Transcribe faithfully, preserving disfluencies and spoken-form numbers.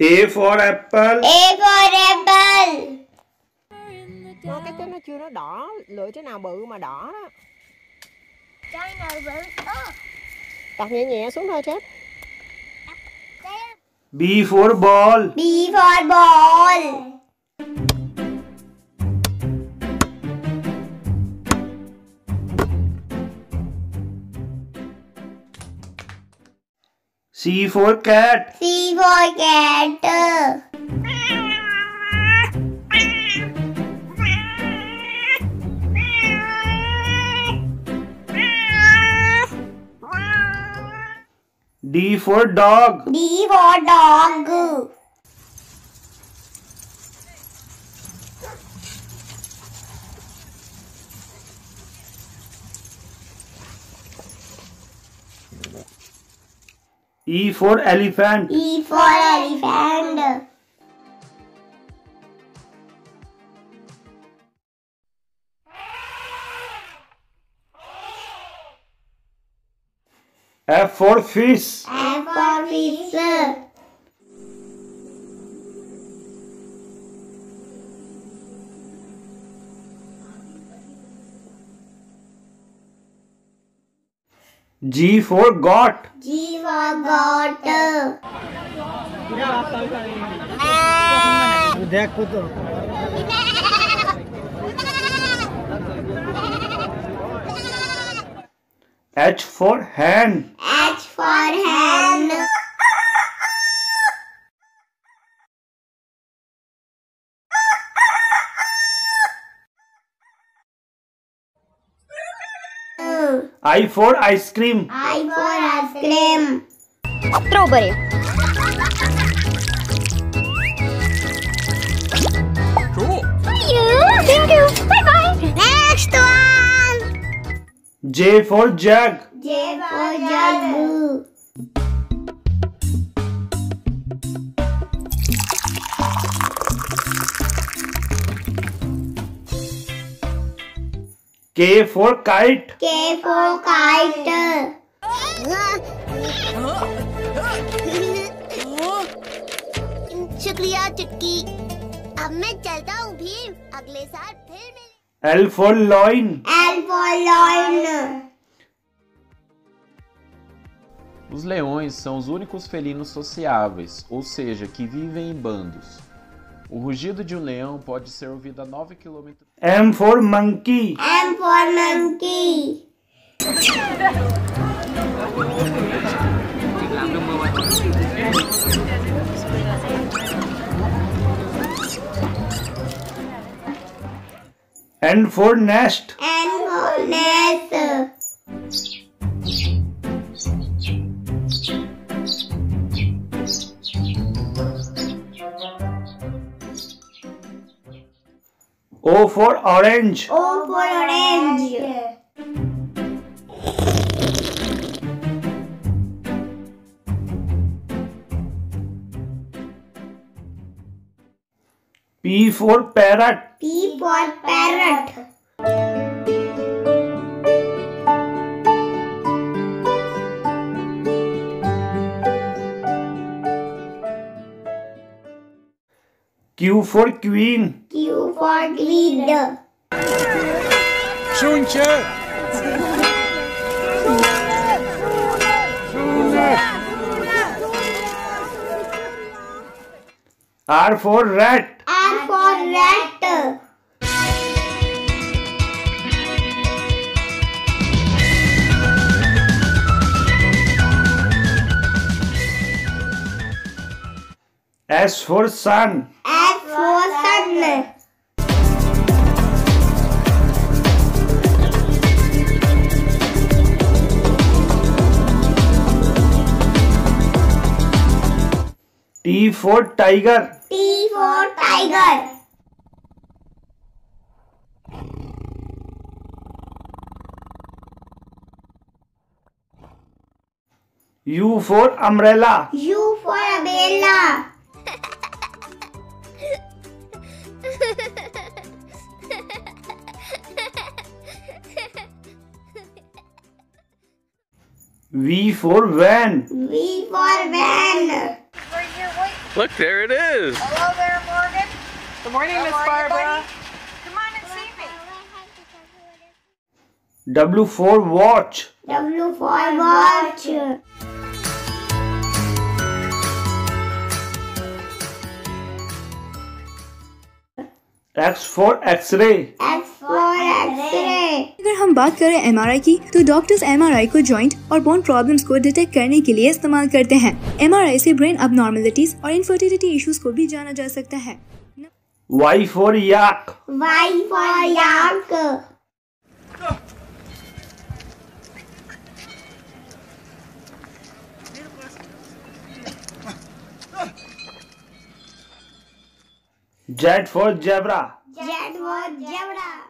A for apple. A for apple. Ô, cái trứng nó chưa nó đỏ, lựa trái nào bự mà đỏ đó. Trái nào bự to. Đặt nhẹ nhẹ xuống thôi sếp. B for ball. B for ball. C for cat. C for cat. D for dog. D for dog. E for elephant. E for elephant. F for fish. F for fish. G for goat. G for goat. H for hen. H for hen. I for ice cream. I for ice cream. Strawberry. Cool. Thank you. Thank you. Bye bye. Next one. J for jug. J for jug. K for kite. K for kite. शुक्रिया चुटकी. अब मैं चलता हूँ भीम. अगले साल फिर मिलेंगे. L for loin. L for loin. Os leões são os únicos felinos sociáveis, ou seja, que vivem em bandos. O rugido de um leão pode ser ouvido a nove quilômetros. M for monkey. M for monkey. N for nest. N for nest. O for orange. O for orange. P for parrot. P for parrot. Q for queen. Q for queen. Chunche. R for rat. R for rat. S for sun. S for sun. T for tiger. T for tiger. U for umbrella. U for umbrella. V for van. V for van. Look, there it is. Hello there, Morgan. Good morning, Miss Barbara. Come on and see me. W four watch. W four watch. X for X-ray. X for X-ray. अगर हम बात करें M R आई की, तो doctors M R आई को joint और bone problems को detect करने के लिए इस्तेमाल करते हैं। एम आर आई से ब्रेन अबनॉर्मलिटीज और इनफर्टिलिटी इश्यूज को भी जाना जा सकता है। Y for yak. Y for yak. Z for zebra. Z for zebra.